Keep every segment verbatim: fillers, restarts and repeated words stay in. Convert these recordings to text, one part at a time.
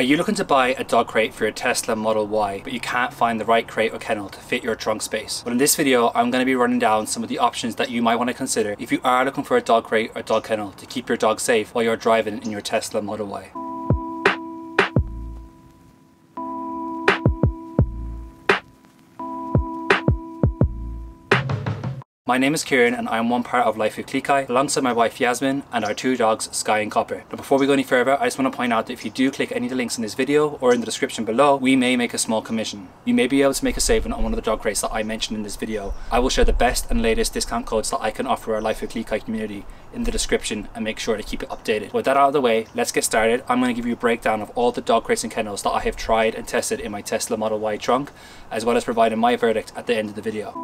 Are you looking to buy a dog crate for your Tesla Model Y, but you can't find the right crate or kennel to fit your trunk space? Well, in this video, I'm going to be running down some of the options that you might want to consider if you are looking for a dog crate or dog kennel to keep your dog safe while you're driving in your Tesla Model Y. My name is Kieran and I'm one part of Life with Klee Kai, alongside my wife Yasmin and our two dogs Sky and Copper. Now before we go any further, I just want to point out that if you do click any of the links in this video or in the description below, we may make a small commission. You may be able to make a saving on one of the dog crates that I mentioned in this video. I will share the best and latest discount codes that I can offer our Life with Klee Kai community in the description and make sure to keep it updated. With that out of the way, let's get started. I'm going to give you a breakdown of all the dog crates and kennels that I have tried and tested in my Tesla Model Y trunk, as well as providing my verdict at the end of the video.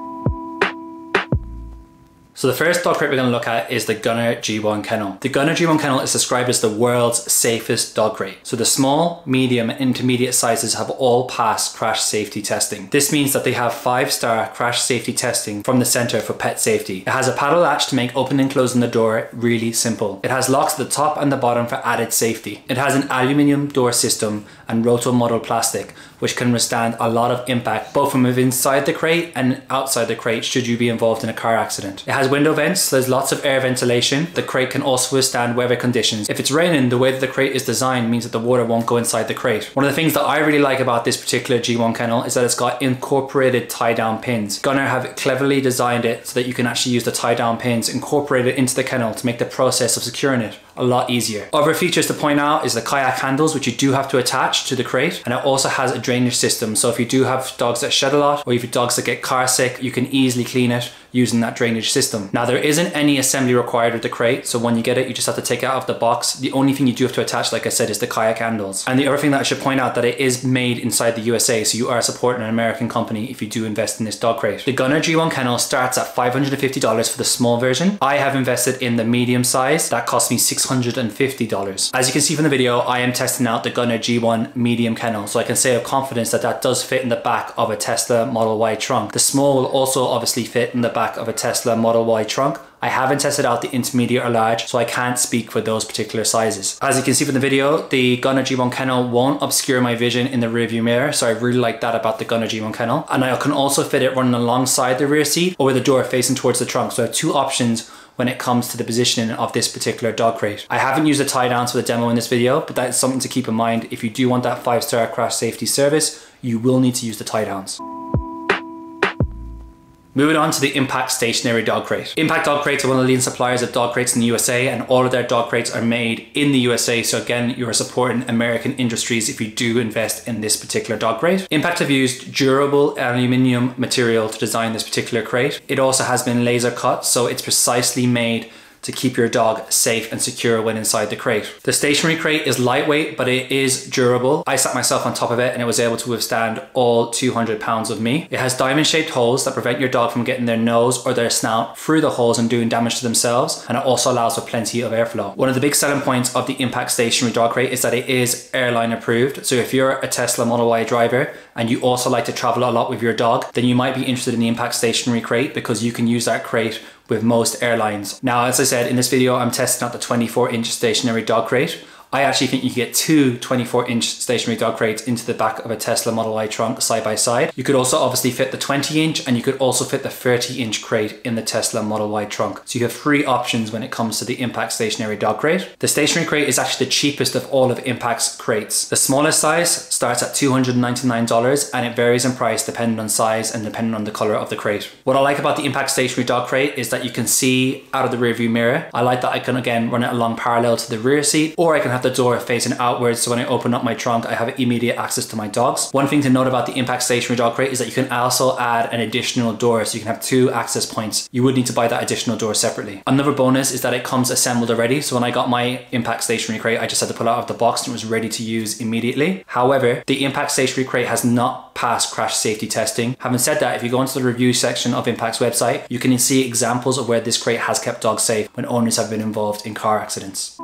So the first dog crate we're going to look at is the Gunner G one Kennel. The Gunner G one Kennel is described as the world's safest dog crate. So the small, medium, and intermediate sizes have all passed crash safety testing. This means that they have five-star crash safety testing from the Center for Pet Safety. It has a paddle latch to make opening and closing the door really simple. It has locks at the top and the bottom for added safety. It has an aluminium door system and roto-molded plastic, which can withstand a lot of impact, both from inside the crate and outside the crate should you be involved in a car accident. It has window vents, so there's lots of air ventilation. The crate can also withstand weather conditions. If it's raining, the way that the crate is designed means that the water won't go inside the crate. One of the things that I really like about this particular G one Kennel is that it's got incorporated tie-down pins. Gunner have cleverly designed it so that you can actually use the tie-down pins incorporated into the kennel to make the process of securing it a lot easier. Other features to point out is the kayak handles, which you do have to attach to the crate, and it also has a drainage system, so if you do have dogs that shed a lot or if you have dogs that get car sick, you can easily clean it using that drainage system. Now there isn't any assembly required with the crate, so when you get it you just have to take it out of the box. The only thing you do have to attach, like I said, is the kayak handles. And the other thing that I should point out that it is made inside the U S A, so you are supporting an American company if you do invest in this dog crate. The Gunner G one Kennel starts at five hundred fifty dollars for the small version. I have invested in the medium size. That cost me six hundred fifty dollars. As you can see from the video, I am testing out the Gunner G one medium kennel, so I can say of confidence that that does fit in the back of a Tesla Model Y trunk. The small will also obviously fit in the back of a Tesla Model Y trunk. I haven't tested out the intermediate or large, so I can't speak for those particular sizes. As you can see from the video, the Gunner G one Kennel won't obscure my vision in the rearview mirror, so I really like that about the Gunner G one Kennel. And I can also fit it running alongside the rear seat or with the door facing towards the trunk. So I have two options when it comes to the positioning of this particular dog crate. I haven't used the tie downs for the demo in this video, but that's something to keep in mind. If you do want that five-star crash safety service, you will need to use the tie downs. Moving on to the Impact stationary dog crate. Impact dog crates are one of the leading suppliers of dog crates in the U S A, and all of their dog crates are made in the U S A. So again, you are supporting American industries if you do invest in this particular dog crate. Impact have used durable aluminium material to design this particular crate. It also has been laser cut, so it's precisely made to keep your dog safe and secure when inside the crate. The stationary crate is lightweight, but it is durable. I sat myself on top of it and it was able to withstand all two hundred pounds of me. It has diamond shaped holes that prevent your dog from getting their nose or their snout through the holes and doing damage to themselves. And it also allows for plenty of airflow. One of the big selling points of the Impact stationary dog crate is that it is airline approved. So if you're a Tesla Model Y driver and you also like to travel a lot with your dog, then you might be interested in the Impact stationary crate because you can use that crate with most airlines. Now, as I said, in this video, I'm testing out the twenty-four inch stationary dog crate. I actually think you can get two twenty-four inch stationary dog crates into the back of a Tesla Model Y trunk side by side. You could also obviously fit the twenty inch and you could also fit the thirty inch crate in the Tesla Model Y trunk. So you have three options when it comes to the Impact stationary dog crate. The stationary crate is actually the cheapest of all of Impact's crates. The smallest size starts at two hundred ninety-nine dollars and it varies in price depending on size and depending on the color of the crate. What I like about the Impact stationary dog crate is that you can see out of the rearview mirror. I like that I can again run it along parallel to the rear seat, or I can have Have the door facing outwards, so when I open up my trunk I have immediate access to my dogs. One thing to note about the Impact stationary dog crate is that you can also add an additional door, so you can have two access points. You would need to buy that additional door separately. Another bonus is that it comes assembled already, so when I got my Impact stationary crate I just had to pull it out of the box and it was ready to use immediately. However, the Impact stationary crate has not passed crash safety testing. Having said that, if you go into the review section of Impact's website you can see examples of where this crate has kept dogs safe when owners have been involved in car accidents.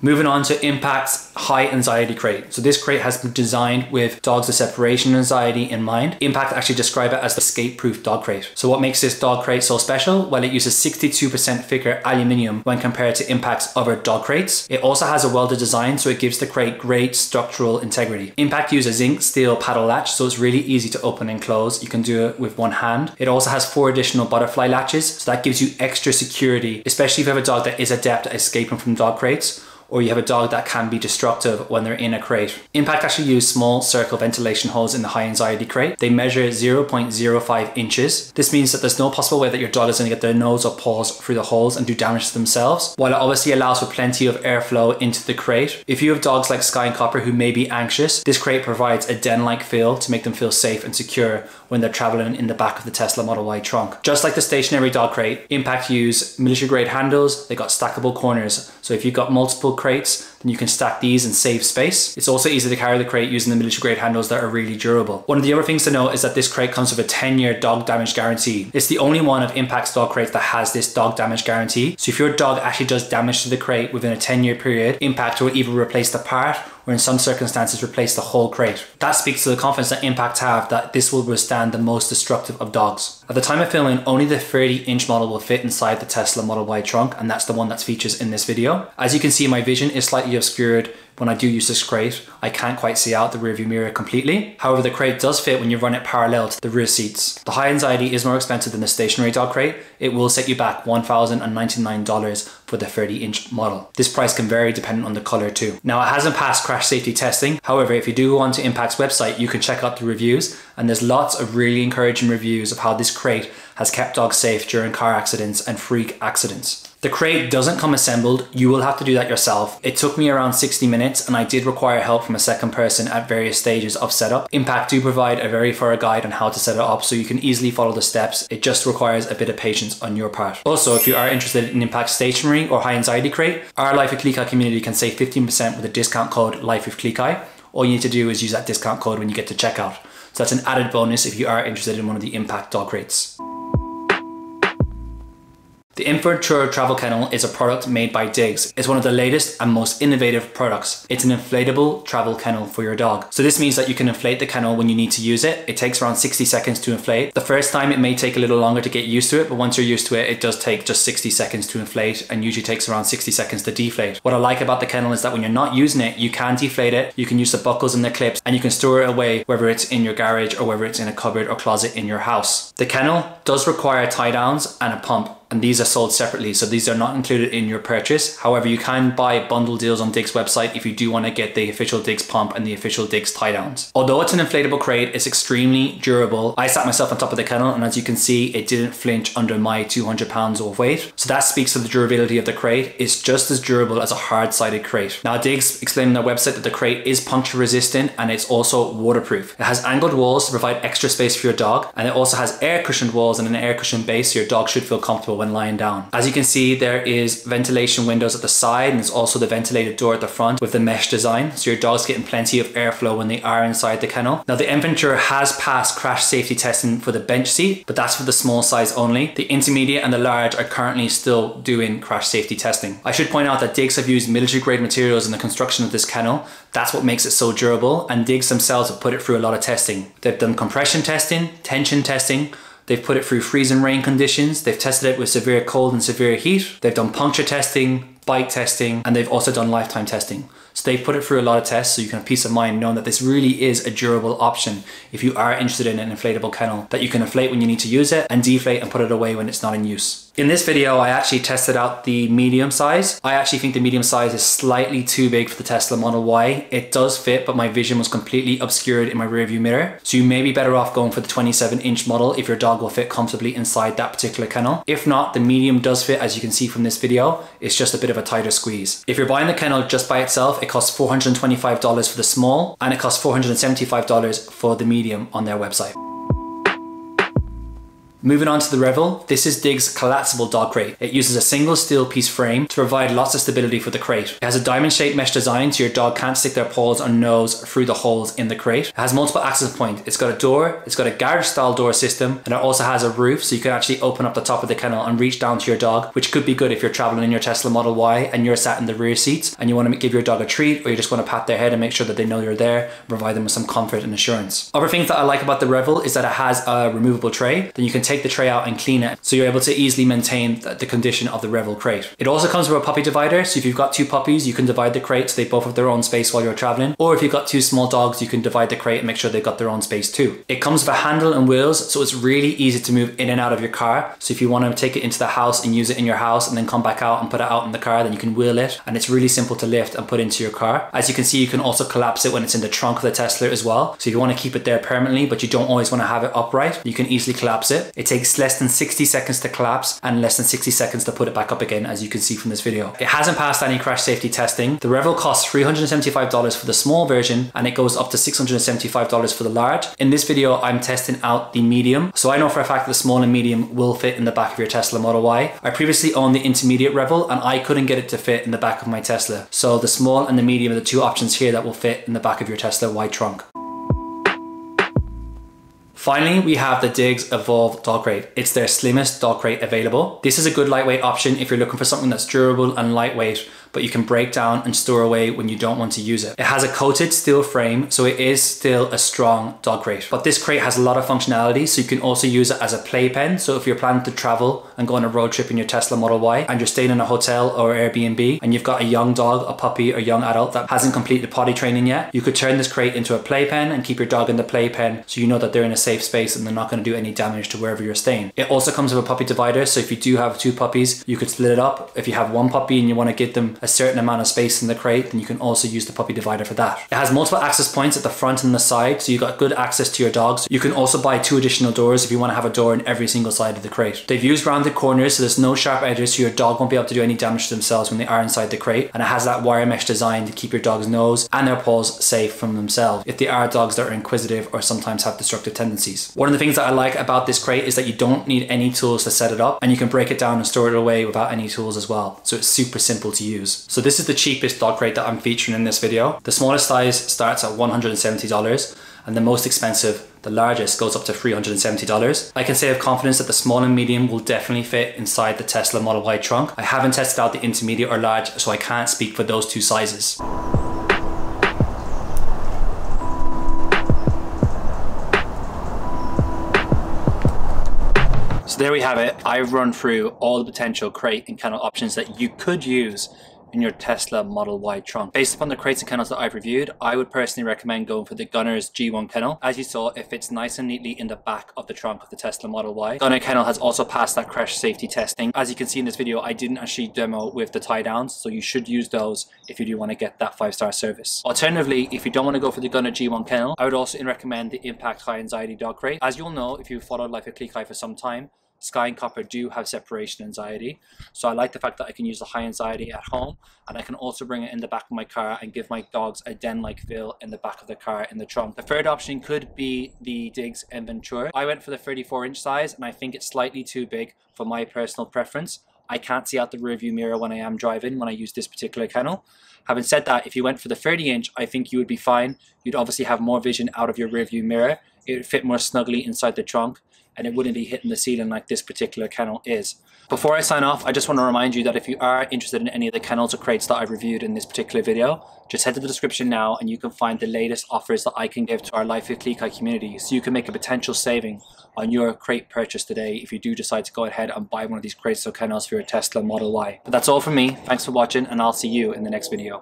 Moving on to Impact's high anxiety crate. So this crate has been designed with dogs with separation anxiety in mind. Impact actually describe it as the escape-proof dog crate. So what makes this dog crate so special? Well, it uses sixty-two percent thicker aluminium when compared to Impact's other dog crates. It also has a welded design, so it gives the crate great structural integrity. Impact uses zinc steel paddle latch, so it's really easy to open and close. You can do it with one hand. It also has four additional butterfly latches, so that gives you extra security, especially if you have a dog that is adept at escaping from dog crates, or you have a dog that can be destructive when they're in a crate. Impact actually use small circle ventilation holes in the high anxiety crate. They measure zero point zero five inches. This means that there's no possible way that your dog is gonna get their nose or paws through the holes and do damage to themselves, while it obviously allows for plenty of airflow into the crate. If you have dogs like Sky and Copper who may be anxious, this crate provides a den-like feel to make them feel safe and secure when they're traveling in the back of the Tesla Model Y trunk. Just like the stationary dog crate, Impact use military-grade handles. They got stackable corners. So if you've got multiple crates, then you can stack these and save space. It's also easy to carry the crate using the military grade handles that are really durable. One of the other things to note is that this crate comes with a ten year dog damage guarantee. It's the only one of Impact's dog crates that has this dog damage guarantee. So if your dog actually does damage to the crate within a ten year period, Impact will either replace the part or in some circumstances replace the whole crate. That speaks to the confidence that Impact have that this will withstand the most destructive of dogs. At the time of filming, only the thirty inch model will fit inside the Tesla Model Y trunk, and that's the one that's featured in this video. As you can see, my vision is slightly obscured. When I do use this crate, I can't quite see out the rearview mirror completely. However, the crate does fit when you run it parallel to the rear seats. The high anxiety is more expensive than the stationary dog crate. It will set you back one thousand ninety-nine dollars for the thirty inch model. This price can vary depending on the color too. Now, it hasn't passed crash safety testing. However, if you do go onto Impact's website, you can check out the reviews, and there's lots of really encouraging reviews of how this crate has kept dogs safe during car accidents and freak accidents. The crate doesn't come assembled. You will have to do that yourself. It took me around sixty minutes, and I did require help from a second person at various stages of setup. Impact do provide a very thorough guide on how to set it up, so you can easily follow the steps. It just requires a bit of patience on your part. Also, if you are interested in Impact's stationary or high anxiety crate, our Life with Klee Kai community can save fifteen percent with a discount code Life with Klee Kai. All you need to do is use that discount code when you get to checkout. So that's an added bonus if you are interested in one of the Impact dog crates. The Enventure Travel Kennel is a product made by Diggs. It's one of the latest and most innovative products. It's an inflatable travel kennel for your dog. So this means that you can inflate the kennel when you need to use it. It takes around sixty seconds to inflate. The first time it may take a little longer to get used to it, but once you're used to it, it does take just sixty seconds to inflate and usually takes around sixty seconds to deflate. What I like about the kennel is that when you're not using it, you can deflate it, you can use the buckles and the clips, and you can store it away, whether it's in your garage or whether it's in a cupboard or closet in your house. The kennel does require tie downs and a pump, and these are sold separately, so these are not included in your purchase. However, you can buy bundle deals on Diggs' website if you do want to get the official Diggs pump and the official Diggs tie downs. Although it's an inflatable crate, it's extremely durable. I sat myself on top of the kennel, and as you can see, it didn't flinch under my two hundred pounds of weight. So that speaks to the durability of the crate. It's just as durable as a hard-sided crate. Now, Diggs explained on their website that the crate is puncture resistant and it's also waterproof. It has angled walls to provide extra space for your dog, and it also has air cushioned walls and an air cushion base, so your dog should feel comfortable when lying down. As you can see, there is ventilation windows at the side, and there's also the ventilated door at the front with the mesh design, so your dog's getting plenty of airflow when they are inside the kennel. Now, the Enventure has passed crash safety testing for the bench seat, but that's for the small size only. The intermediate and the large are currently still doing crash safety testing. I should point out that Diggs have used military grade materials in the construction of this kennel. That's what makes it so durable, and Diggs themselves have put it through a lot of testing. They've done compression testing, tension testing, they've put it through freeze and rain conditions. They've tested it with severe cold and severe heat. They've done puncture testing, bite testing, and they've also done lifetime testing. So they've put it through a lot of tests, so you can have peace of mind knowing that this really is a durable option if you are interested in an inflatable kennel that you can inflate when you need to use it and deflate and put it away when it's not in use. In this video, I actually tested out the medium size. I actually think the medium size is slightly too big for the Tesla Model Y. It does fit, but my vision was completely obscured in my rearview mirror. So you may be better off going for the twenty-seven inch model if your dog will fit comfortably inside that particular kennel. If not, the medium does fit, as you can see from this video. It's just a bit of a tighter squeeze. If you're buying the kennel just by itself, it costs four hundred twenty-five dollars for the small, and it costs four hundred seventy-five dollars for the medium on their website. Moving on to the Revol, this is Diggs' collapsible dog crate. It uses a single steel piece frame to provide lots of stability for the crate. It has a diamond shaped mesh design so your dog can't stick their paws or nose through the holes in the crate. It has multiple access points. It's got a door, it's got a garage style door system, and it also has a roof so you can actually open up the top of the kennel and reach down to your dog, which could be good if you're traveling in your Tesla Model Y and you're sat in the rear seats and you want to give your dog a treat or you just want to pat their head and make sure that they know you're there, provide them with some comfort and assurance. Other things that I like about the Revol is that it has a removable tray, then you can take the tray out and clean it so you're able to easily maintain the condition of the Revol crate. It also comes with a puppy divider, so if you've got two puppies you can divide the crate so they both have their own space while you're traveling, or if you've got two small dogs you can divide the crate and make sure they've got their own space too. It comes with a handle and wheels so it's really easy to move in and out of your car, so if you want to take it into the house and use it in your house and then come back out and put it out in the car then you can wheel it, and it's really simple to lift and put into your car. As you can see, you can also collapse it when it's in the trunk of the Tesla as well, so if you want to keep it there permanently but you don't always want to have it upright you can easily collapse it. It takes less than sixty seconds to collapse and less than sixty seconds to put it back up again, as you can see from this video. It hasn't passed any crash safety testing. The Revol costs three hundred seventy-five dollars for the small version and it goes up to six hundred seventy-five dollars for the large. In this video I'm testing out the medium, so I know for a fact that the small and medium will fit in the back of your Tesla Model Y. I previously owned the intermediate Revol and I couldn't get it to fit in the back of my Tesla, so the small and the medium are the two options here that will fit in the back of your Tesla Y trunk. Finally, we have the Diggs Evolv dog crate. It's their slimmest dog crate available. This is a good lightweight option if you're looking for something that's durable and lightweight, but you can break down and store away when you don't want to use it. It has a coated steel frame, so it is still a strong dog crate. But this crate has a lot of functionality, so you can also use it as a playpen. So if you're planning to travel and go on a road trip in your Tesla Model Y and you're staying in a hotel or Airbnb and you've got a young dog, a puppy or young adult that hasn't completed potty training yet, you could turn this crate into a playpen and keep your dog in the playpen so you know that they're in a safe space and they're not going to do any damage to wherever you're staying. It also comes with a puppy divider, so if you do have two puppies, you could split it up. If you have one puppy and you want to give them a certain amount of space in the crate, then you can also use the puppy divider for that. It has multiple access points at the front and the side, so you got good access to your dogs. You can also buy two additional doors if you want to have a door in every single side of the crate. They've used rounded corners, so there's no sharp edges, so your dog won't be able to do any damage to themselves when they are inside the crate. And it has that wire mesh design to keep your dog's nose and their paws safe from themselves if they are dogs that are inquisitive or sometimes have destructive tendencies. One of the things that I like about this crate is that you don't need any tools to set it up, and you can break it down and store it away without any tools as well. So it's super simple to use. So this is the cheapest dog crate that I'm featuring in this video. The smallest size starts at one hundred seventy dollars and the most expensive, the largest, goes up to three hundred seventy dollars. I can say with confidence that the small and medium will definitely fit inside the Tesla Model Y trunk. I haven't tested out the intermediate or large, so I can't speak for those two sizes. So there we have it. I've run through all the potential crate and kennel options that you could use in your Tesla Model Y trunk. Based upon the crates and kennels that I've reviewed, I would personally recommend going for the Gunner's G one Kennel. As you saw, it fits nice and neatly in the back of the trunk of the Tesla Model Y. Gunner Kennel has also passed that crash safety testing. As you can see in this video, I didn't actually demo with the tie downs, so you should use those if you do want to get that five-star service. Alternatively, if you don't want to go for the Gunner G one Kennel, I would also recommend the Impact High Anxiety Dog Crate. As you'll know, if you've followed Life with Klee Kai for some time, Sky and Copper do have separation anxiety, so I like the fact that I can use the high anxiety at home, and I can also bring it in the back of my car and give my dogs a den-like feel in the back of the car in the trunk. The third option could be the Diggs Enventure. I went for the thirty-four inch size and I think it's slightly too big for my personal preference. I can't see out the rearview mirror when I am driving when I use this particular kennel. Having said that, if you went for the thirty inch, I think you would be fine. You'd obviously have more vision out of your rearview mirror. It would fit more snugly inside the trunk, and it wouldn't be hitting the ceiling like this particular kennel is. Before I sign off, I just want to remind you that if you are interested in any of the kennels or crates that I've reviewed in this particular video, just head to the description now and you can find the latest offers that I can give to our Life with Klee Kai community, so you can make a potential saving on your crate purchase today if you do decide to go ahead and buy one of these crates or kennels for your Tesla Model Y. But that's all from me. Thanks for watching, and I'll see you in the next video.